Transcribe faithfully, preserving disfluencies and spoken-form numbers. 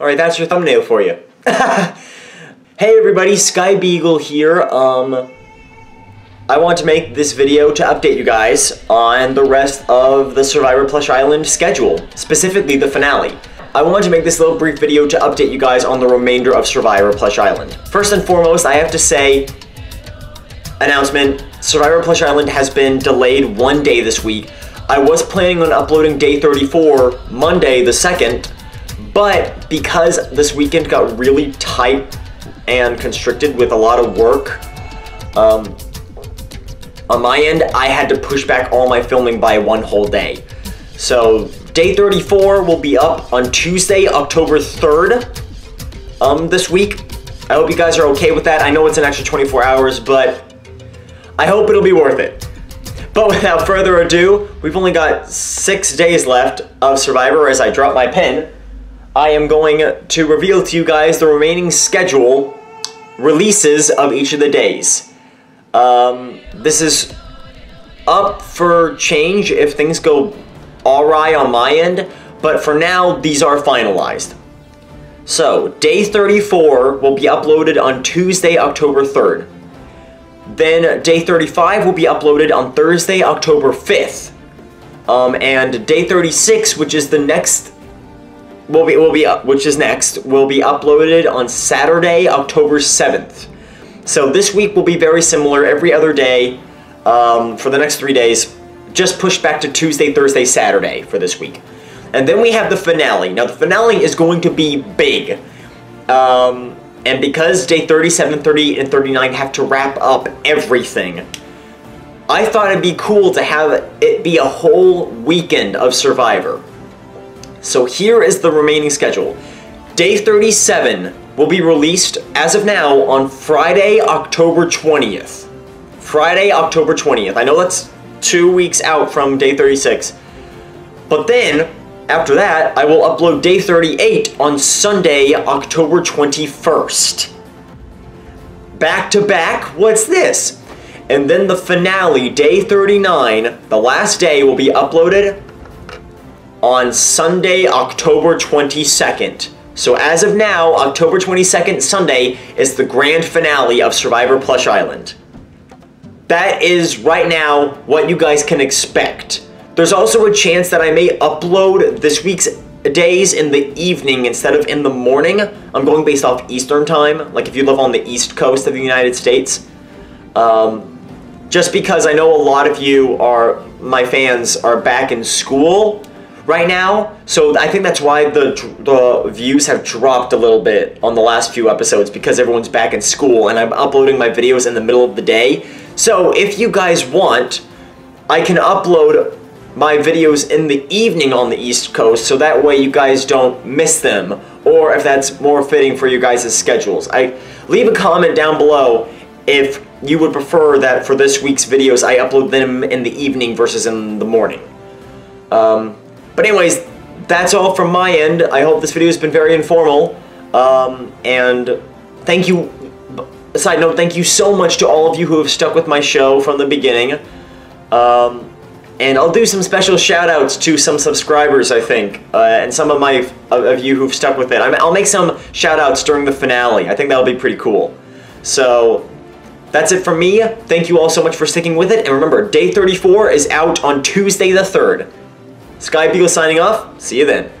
Alright, that's your thumbnail for you. Hey everybody, Skybeagle here. Um, I want to make this video to update you guys on the rest of the Survivor Plush Island schedule, specifically the finale. I want to make this little brief video to update you guys on the remainder of Survivor Plush Island. First and foremost, I have to say, announcement, Survivor Plush Island has been delayed one day this week. I was planning on uploading day thirty-four, Monday the second, but because this weekend got really tight and constricted with a lot of work, um, on my end, I had to push back all my filming by one whole day. So day thirty-four will be up on Tuesday, October third, um, this week. I hope you guys are okay with that. I know it's an extra twenty-four hours, but I hope it'll be worth it. But without further ado, we've only got six days left of Survivor as I drop my pen. I am going to reveal to you guys the remaining schedule releases of each of the days. Um, this is up for change if things go alright on my end, but for now, these are finalized. So, day thirty-four will be uploaded on Tuesday, October third. Then day thirty-five will be uploaded on Thursday, October fifth. Um, and day thirty-six, which is the next, will be will be up, which is next, will be uploaded on Saturday, October seventh. So this week will be very similar every other day um, for the next three days. Just pushed back to Tuesday, Thursday, Saturday for this week. And then we have the finale. Now the finale is going to be big. Um, And because day thirty-seven, thirty-eight, and thirty-nine have to wrap up everything, I thought it'd be cool to have it be a whole weekend of Survivor. So here is the remaining schedule. Day thirty-seven will be released, as of now, on Friday, October twentieth. Friday, October twentieth. I know that's two weeks out from day thirty-six. But then, after that, I will upload day thirty-eight on Sunday, October twenty-first. Back to back, what's this? And then the finale, day thirty-nine, the last day, will be uploaded on Sunday, October twenty-second. So as of now, October twenty-second, Sunday, is the grand finale of Survivor Plush Island. That is, right now, what you guys can expect. There's also a chance that I may upload this week's days in the evening instead of in the morning. I'm going based off Eastern time, like if you live on the East Coast of the United States. Um, just because I know a lot of you are, my fans, are back in school right now. So I think that's why the, the views have dropped a little bit on the last few episodes, because everyone's back in school and I'm uploading my videos in the middle of the day. So if you guys want, I can upload my videos in the evening on the East Coast, so that way you guys don't miss them, or if that's more fitting for you guys' schedules. I leave a comment down below if you would prefer that for this week's videos I upload them in the evening versus in the morning. Um, but anyways, that's all from my end. I hope this video has been very informal, um, and thank you, side note, thank you so much to all of you who have stuck with my show from the beginning. Um, And I'll do some special shout-outs to some subscribers, I think, uh, and some of my of you who've stuck with it. I'm, I'll make some shout-outs during the finale. I think that'll be pretty cool. So, that's it from me. Thank you all so much for sticking with it. And remember, day thirty-four is out on Tuesday the third. Skybeagle signing off. See you then.